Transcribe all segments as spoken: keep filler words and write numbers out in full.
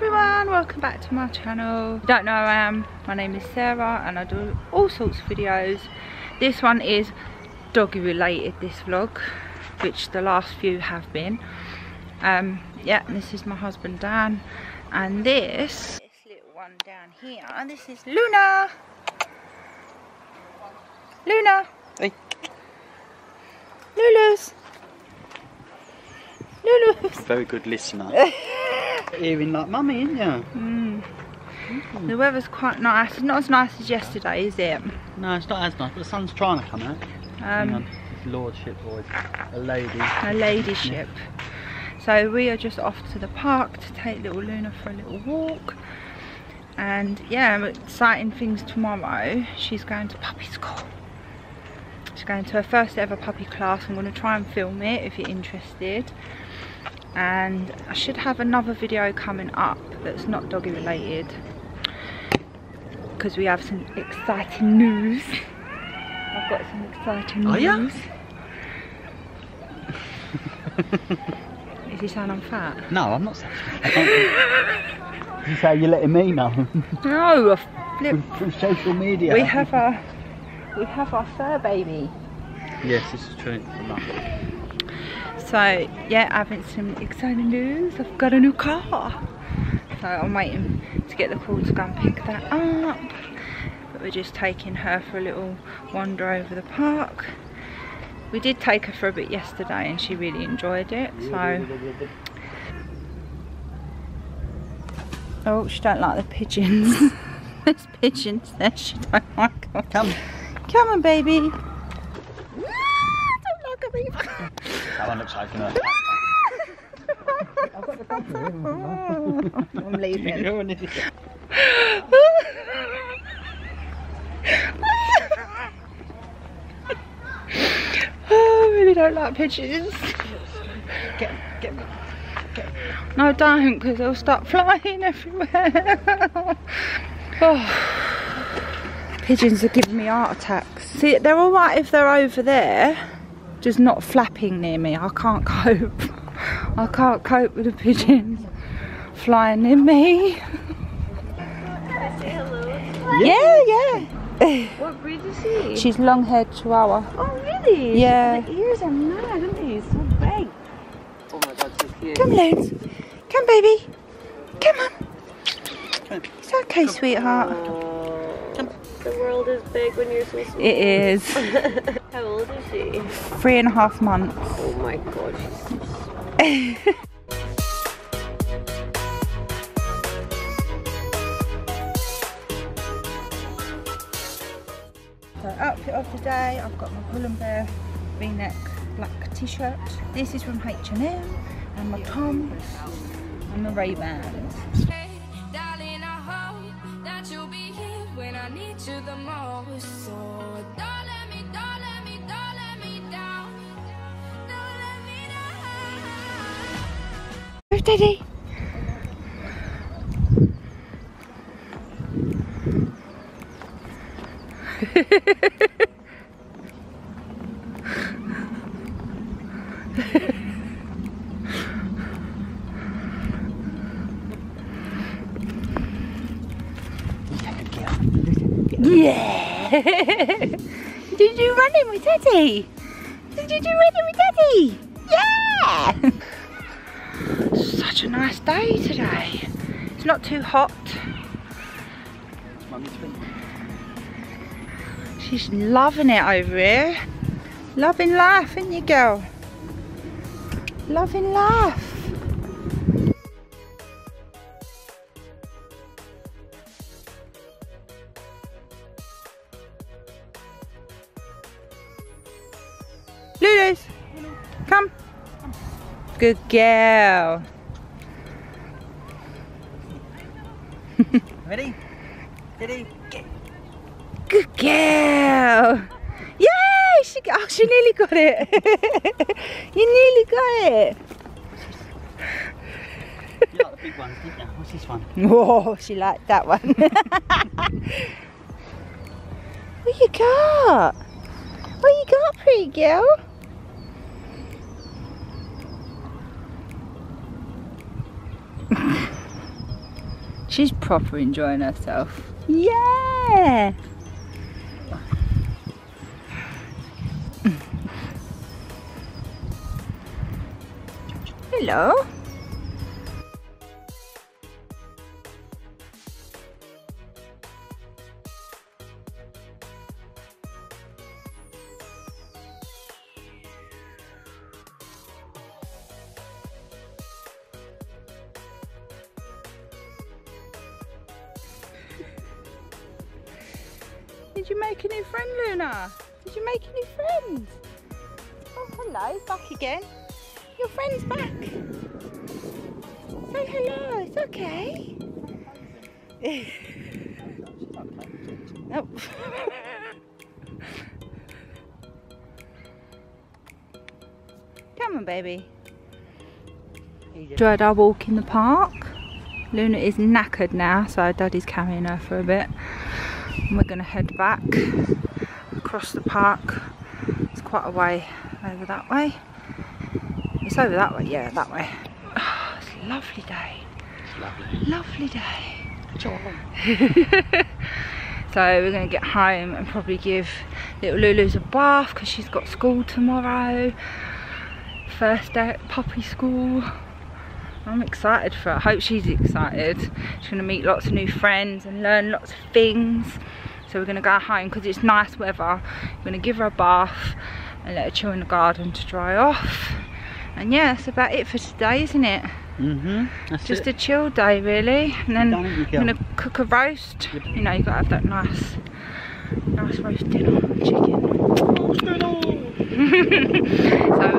everyone, welcome back to my channel. If you don't know who I am, my name is Sarah and I do all sorts of videos. This one is doggy related, this vlog, which the last few have been. Um yeah, this is my husband Dan, and this, this little one down here, and this is Luna. Luna. Hey. Lulu's. Lulu's. Very good listener. Hearing like mummy, isn't you? Mm. Mm. The weather's quite nice. It's not as nice as yesterday, is it? No, it's not as nice, but the sun's trying to come out. Um, Hang on. It's lordship, boys. A lady. A ladyship. Yeah. So we are just off to the park to take little Luna for a little walk. And yeah, exciting things tomorrow. She's going to puppy school. She's going to her first ever puppy class. I'm going to try and film it if you're interested. And I should have another video coming up that's not doggy related, because we have some exciting news. I've got some exciting news. Oh, yeah? Is he saying I'm fat? No, I'm not saying fat. You say you're letting me know. No, I flip. Through social media. We have our, we have our fur baby. Yes, this is true. So yeah, I've had some exciting news. I've got a new car. So I'm waiting to get the call to go and pick that up. But we're just taking her for a little wander over the park. We did take her for a bit yesterday and she really enjoyed it. So oh, she don't like the pigeons. There's pigeons there, she don't like them. Come. Come on, baby. That one looks like an earth. I've got the bottle. I'm leaving. You're an idiot. Oh, I really don't like pigeons. Get, get, get. No, don't, because they'll start flying everywhere. Oh. Pigeons are giving me heart attacks. See, they're all right if they're over there. Just not flapping near me. I can't cope. I can't cope with a pigeon flying near me. Can I say hello? Yeah, yeah. What breed is she? She's long-haired Chihuahua. Oh, really? Yeah. The ears are mad, aren't they? So big. Oh my God, she's cute. Come, Lance. Come, baby. Come on. It's okay, sweetheart. Come. The world is big when you're so small. It is. How old is she? Three and a half months. Oh my God, she's so small. So outfit of the day, I've got my Pull and Bear V-neck black t-shirt. This is from H and M, and my Toms and my Ray-Bans. To the most, so don't let me, don't let me, don't let me down, don't let me down. Where's Daddy? Yeah! Did you run in with Daddy? Did you do run in with Daddy? Yeah! Such a nice day today. It's not too hot. She's loving it over here. Loving life, isn't you, girl? Loving life. Lulu's, come. Good girl. Ready? Ready? Get. Good girl. Yay! She, oh, she nearly got it. You nearly got it. You like the big ones, didn't you? What's this one? Whoa, she liked that one. What you got? What you got, pretty girl? She's proper enjoying herself. Yeah! Hello. Did you make a new friend, Luna? Did you make a new friend? Oh, hello, back again. Your friend's back. Say hello, it's okay. Oh. Come on, baby. Enjoyed our walk in the park. Luna is knackered now, so Daddy's carrying her for a bit. We're going to head back across the park. It's quite a way over that way. It's over that way, yeah, that way. Oh, it's a lovely day. It's lovely. Lovely day. So we're going to get home and probably give little Lulu's a bath because she's got school tomorrow. First day at puppy school. I'm excited for her. I hope she's excited. She's going to meet lots of new friends and learn lots of things. So we're going to go home because it's nice weather. I'm going to give her a bath and let her chill in the garden to dry off. And yeah, that's about it for today, isn't it? Mm-hmm. Just it. a chill day, really. And then I'm going to cook a roast. You know, you've got to have that nice, nice roast dinner on chicken. So we'll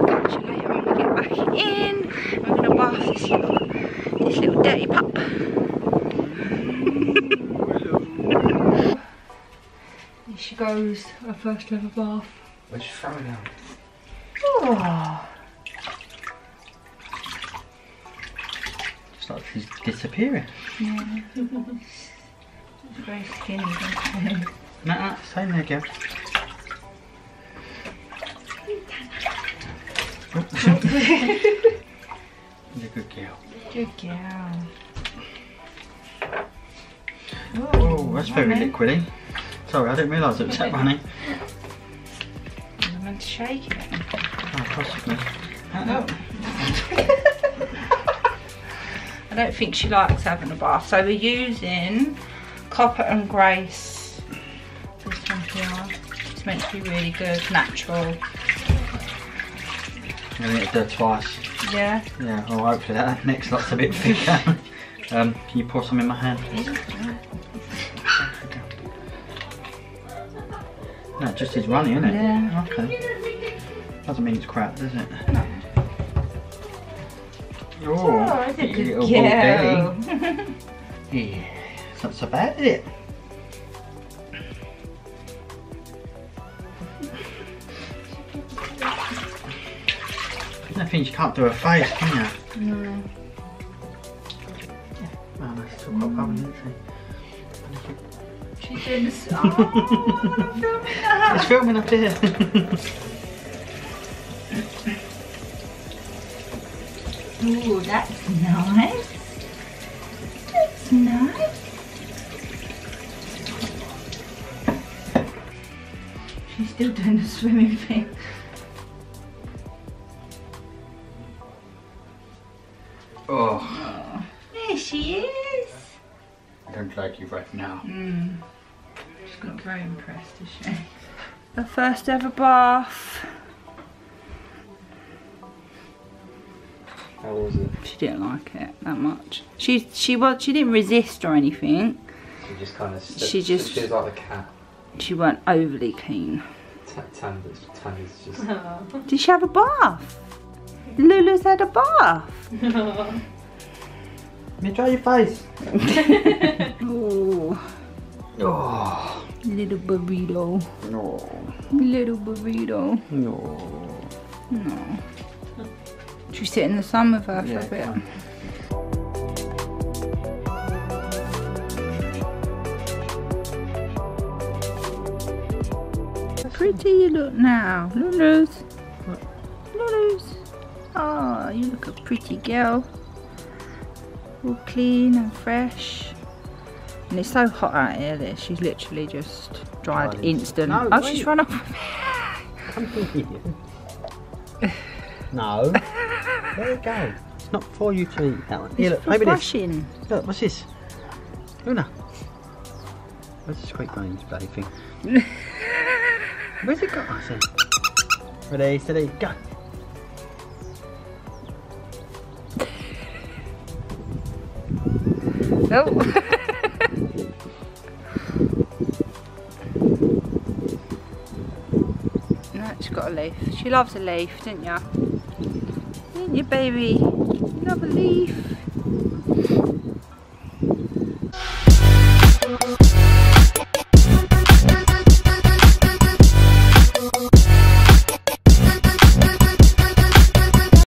catch you later when we get back in. We're going to bath this little, this little dirty pup. There she goes, her first ever bath. Where's she throwing out? Oh. Just like she's disappearing. Yeah. She's very skinny, isn't she? Nah, same there, girl. You're a good girl. Good girl. Oh, that's very liquidy. Sorry, I didn't realise it was that running. I'm meant to shake it. Oh, possibly. Oh. I don't think she likes having a bath. So we're using Copper and Grace. This one here. It's meant to be really good, natural. I'm going to do it twice. Yeah? Yeah, well hopefully that next lot's a bit thicker. um, can you pour some in my hand? No, it just is runny, isn't it? Yeah. Okay. Doesn't mean it's crap, does it? No. Oh, oh it's a good little ball belly. Yeah, it's not so bad, is it? I think she can't do her face, can you? No. Yeah. Oh, that's still got going, isn't she? She's doing this. Oh, I'm filming that. It's filming up here. Oh, that's nice. That's nice. She's still doing the swimming thing. Oh. Oh, there she is. I don't like you right now. Mm. She's not very impressed, is she? Her first ever bath. How was it? She didn't like it that much. She she was she didn't resist or anything. She just kind of. She just. She was like a cat. She weren't overly keen. Tanya's just. Oh. Did she have a bath? Lulu's had a bath. Let me try your face. Oh. Oh. Little burrito. No. Little burrito. No. No. Should we sit in the sun with her yeah, for a bit? Come. How pretty you look now, Lulu's. What? Lulu's. Oh, you look a pretty girl, all clean and fresh. And it's so hot out here that she's literally just dried oh, instant. No, oh, wait. She's run off. No. There you go. It's not for you to eat, Helen. Here, look, maybe this. Look, what's this? Luna. Where's the squeak bones bloody thing? Where's it got? I see. Ready, steady, go. Oh. No, she's got a leaf. She loves a leaf, didn't ya? Didn't you, baby? You love a leaf.